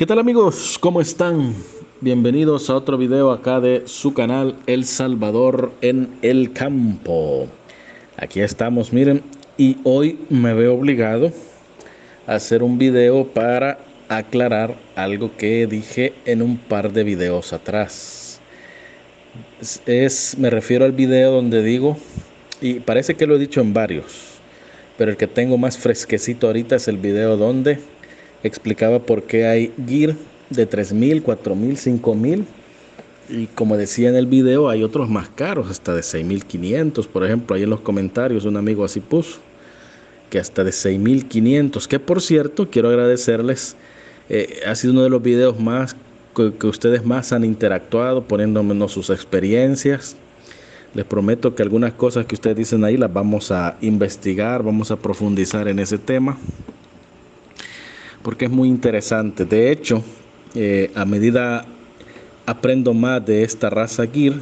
¿Qué tal amigos? ¿Cómo están? Bienvenidos a otro video acá de su canal El Salvador en el Campo. Aquí estamos, miren, y hoy me veo obligado a hacer un video para aclarar algo que dije en un par de videos atrás. Me refiero al video donde digo, y parece que lo he dicho en varios, pero el que tengo más fresquecito ahorita es el video donde explicaba por qué hay Gyr de 3.000, 4.000, 5.000 y como decía en el video hay otros más caros, hasta de 6.500, por ejemplo. Ahí en los comentarios un amigo así puso que hasta de 6.500, que por cierto quiero agradecerles, ha sido uno de los videos más que ustedes más han interactuado poniéndonos sus experiencias. Les prometo que algunas cosas que ustedes dicen ahí las vamos a investigar, vamos a profundizar en ese tema porque es muy interesante. De hecho, a medida aprendo más de esta raza Gyr,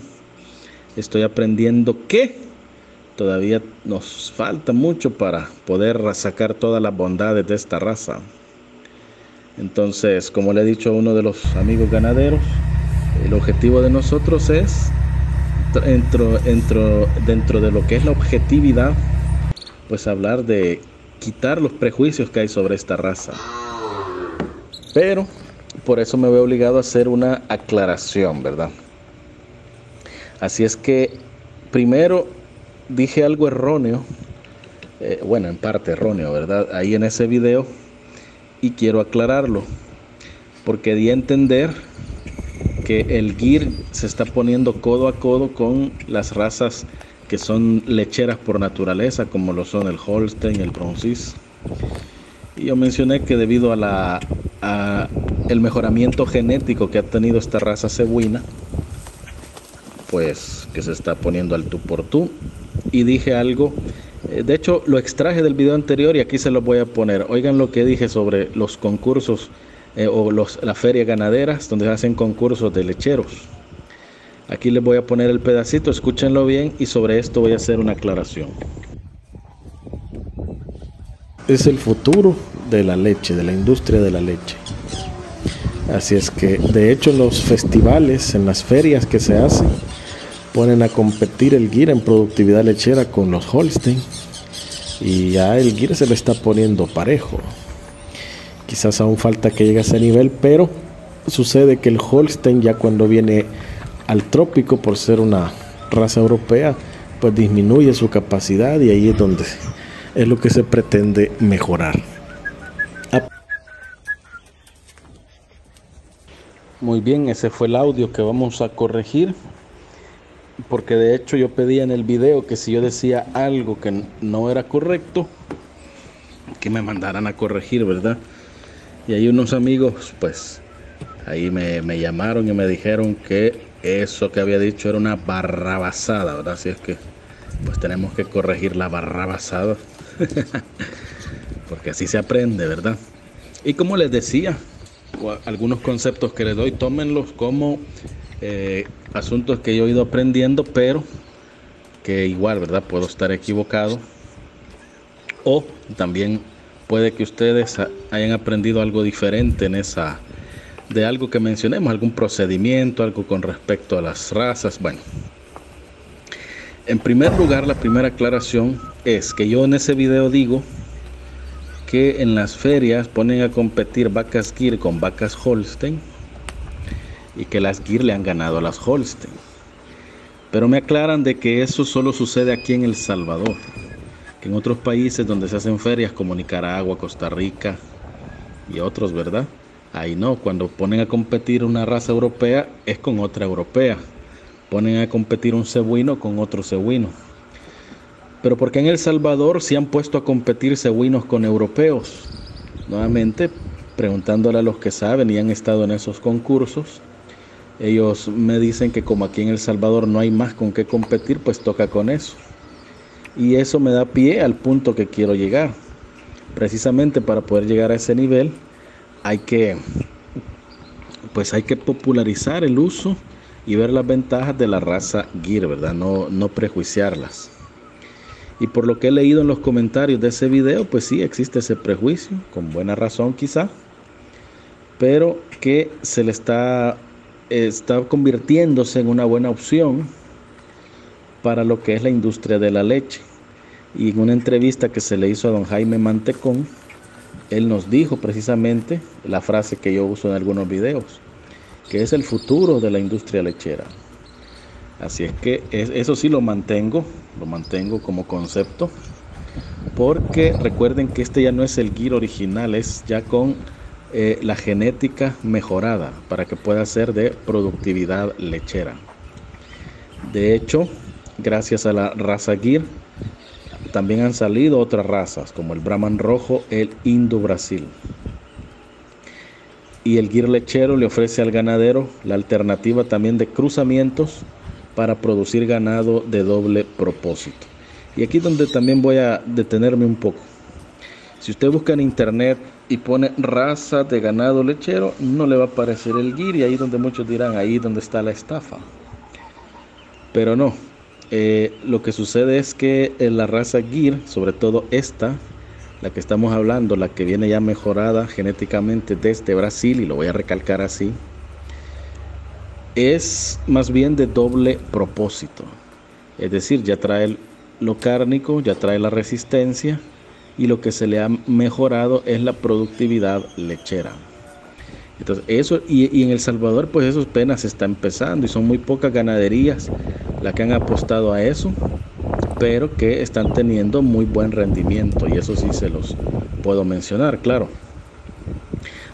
estoy aprendiendo que todavía nos falta mucho para poder sacar todas las bondades de esta raza. Entonces, como le he dicho a uno de los amigos ganaderos, el objetivo de nosotros es, dentro de lo que es la objetividad, pues hablar de quitar los prejuicios que hay sobre esta raza. Pero por eso me veo obligado a hacer una aclaración, ¿verdad? Así es que primero dije algo erróneo, bueno, en parte erróneo, ¿verdad? Ahí en ese video, y quiero aclararlo porque di a entender que el Gyr se está poniendo codo a codo con las razas que son lecheras por naturaleza, como lo son el Holstein, el Brown Swiss. Y yo mencioné que debido a el mejoramiento genético que ha tenido esta raza cebuina, pues que se está poniendo al tú por tú. Y dije algo, de hecho lo extraje del video anterior y aquí se lo voy a poner. Oigan lo que dije sobre los concursos las ferias ganaderas donde hacen concursos de lecheros. Aquí les voy a poner el pedacito, escúchenlo bien, y sobre esto voy a hacer una aclaración. Es el futuro de la leche, de la industria de la leche. Así es que, de hecho, en los festivales, en las ferias que se hacen, ponen a competir el Gyr en productividad lechera con los Holstein. Y ya el Gyr se le está poniendo parejo. Quizás aún falta que llegue a ese nivel, pero sucede que el Holstein ya cuando viene al trópico, por ser una raza europea, pues disminuye su capacidad y ahí es donde es lo que se pretende mejorar. Muy bien, ese fue el audio que vamos a corregir, porque de hecho yo pedía en el video que si yo decía algo que no era correcto, que me mandaran a corregir, ¿verdad? Y ahí unos amigos, pues, ahí me llamaron y me dijeron que eso que había dicho era una barrabasada, ¿verdad? Así es que pues tenemos que corregir la barrabasada porque así se aprende, ¿verdad? Y como les decía, algunos conceptos que les doy, tómenlos como asuntos que yo he ido aprendiendo, pero que igual, ¿verdad? Puedo estar equivocado, o también puede que ustedes hayan aprendido algo diferente en esa, de algo que mencionemos, algún procedimiento, algo con respecto a las razas. Bueno, en primer lugar, la primera aclaración es que yo en ese video digo que en las ferias ponen a competir vacas Gyr con vacas Holstein y que las Gyr le han ganado a las Holstein, pero me aclaran de que eso solo sucede aquí en El Salvador, que en otros países donde se hacen ferias como Nicaragua, Costa Rica y otros, ¿verdad? Ahí no, cuando ponen a competir una raza europea es con otra europea, ponen a competir un cebuino con otro cebuino. Pero porque en El Salvador se han puesto a competir cebuinos con europeos, nuevamente preguntándole a los que saben y han estado en esos concursos, ellos me dicen que como aquí en El Salvador no hay más con qué competir, pues toca con eso. Y eso me da pie al punto que quiero llegar. Precisamente para poder llegar a ese nivel hay que popularizar el uso y ver las ventajas de la raza Gyr, ¿verdad? No prejuiciarlas. Y por lo que he leído en los comentarios de ese video, pues sí existe ese prejuicio, con buena razón quizá, pero que se le está convirtiéndose en una buena opción para lo que es la industria de la leche. Y en una entrevista que se le hizo a don Jaime Mantecón, él nos dijo precisamente la frase que yo uso en algunos videos, que es el futuro de la industria lechera. Así es que eso sí lo mantengo como concepto, porque recuerden que este ya no es el Gyr original, es ya con la genética mejorada para que pueda ser de productividad lechera. De hecho, gracias a la raza Gyr, también han salido otras razas como el Brahman rojo, el Indo Brasil. Y el Gyr Lechero le ofrece al ganadero la alternativa también de cruzamientos para producir ganado de doble propósito. Y aquí es donde también voy a detenerme un poco. Si usted busca en internet y pone raza de ganado lechero, no le va a aparecer el Gyr, y ahí donde muchos dirán, ahí donde está la estafa. Pero no. Lo que sucede es que la raza Gyr, sobre todo esta, la que estamos hablando, la que viene ya mejorada genéticamente desde Brasil, y lo voy a recalcar así, es más bien de doble propósito. Es decir, ya trae lo cárnico, ya trae la resistencia, y lo que se le ha mejorado es la productividad lechera. Entonces eso, y en El Salvador pues eso apenas está empezando, y son muy pocas ganaderías las que han apostado a eso, pero que están teniendo muy buen rendimiento, y eso sí se los puedo mencionar, claro.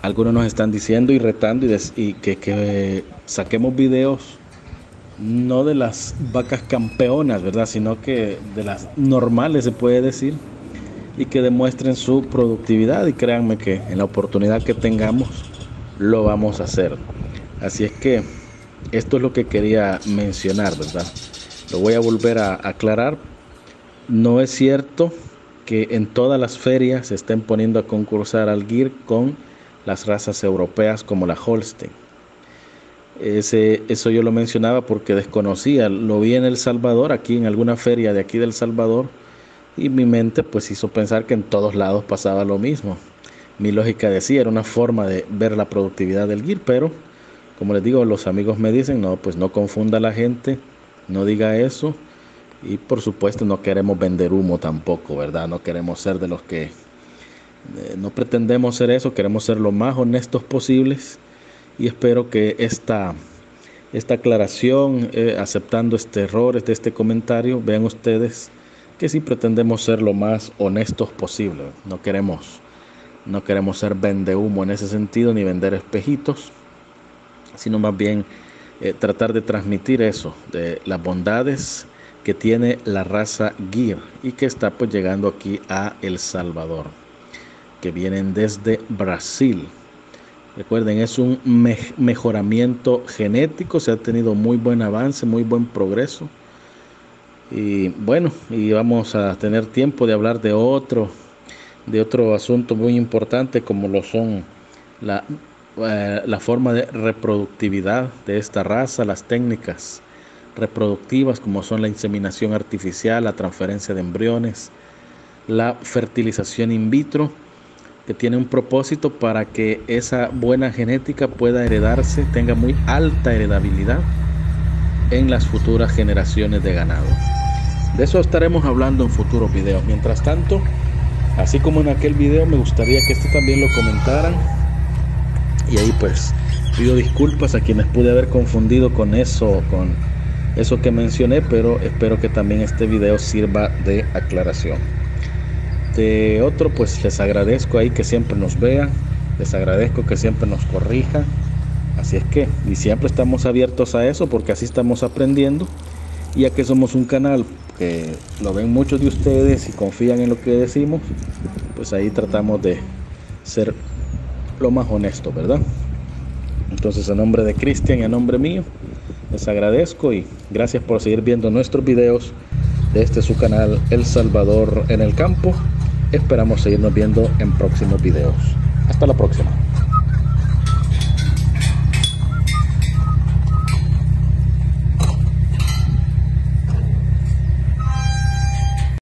Algunos nos están diciendo y retando que saquemos videos no de las vacas campeonas, ¿verdad?, sino que de las normales, se puede decir, y que demuestren su productividad, y créanme que en la oportunidad que tengamos lo vamos a hacer. Así es que esto es lo que quería mencionar, ¿verdad? Lo voy a volver a aclarar. No es cierto que en todas las ferias se estén poniendo a concursar al Gyr con las razas europeas como la Holstein. Eso yo lo mencionaba porque desconocía. Lo vi en El Salvador, aquí en alguna feria de aquí del Salvador, y mi mente pues hizo pensar que en todos lados pasaba lo mismo. Mi lógica decía, era una forma de ver la productividad del Gyr, pero como les digo, los amigos me dicen, no, pues no confunda a la gente, no diga eso, y por supuesto no queremos vender humo tampoco, ¿verdad? No queremos ser de los que, no pretendemos ser eso, queremos ser lo más honestos posibles, y espero que esta aclaración, aceptando este error, este comentario, vean ustedes que sí pretendemos ser lo más honestos posible, no queremos ser vendehumo en ese sentido, ni vender espejitos, sino más bien tratar de transmitir eso, de las bondades que tiene la raza Gyr, y que está pues llegando aquí a El Salvador, que vienen desde Brasil. Recuerden, es un mejoramiento genético, se ha tenido muy buen avance, muy buen progreso, y bueno, y vamos a tener tiempo de hablar de otro asunto muy importante, como lo son la forma de reproductividad de esta raza, las técnicas reproductivas como son la inseminación artificial, la transferencia de embriones, la fertilización in vitro, que tiene un propósito para que esa buena genética pueda heredarse, tenga muy alta heredabilidad en las futuras generaciones de ganado. De eso estaremos hablando en futuros videos. Mientras tanto, así como en aquel video, me gustaría que este también lo comentaran, y ahí pues pido disculpas a quienes pude haber confundido con eso que mencioné, pero espero que también este video sirva de aclaración. De otro pues les agradezco ahí que siempre nos vean, les agradezco que siempre nos corrijan, así es que, y siempre estamos abiertos a eso, porque así estamos aprendiendo, ya que somos un canal que lo ven muchos de ustedes y confían en lo que decimos, pues ahí tratamos de ser lo más honesto, ¿verdad? Entonces, en nombre de Cristian y en nombre mío, les agradezco, y gracias por seguir viendo nuestros videos de este su canal El Salvador en el Campo. Esperamos seguirnos viendo en próximos videos. Hasta la próxima.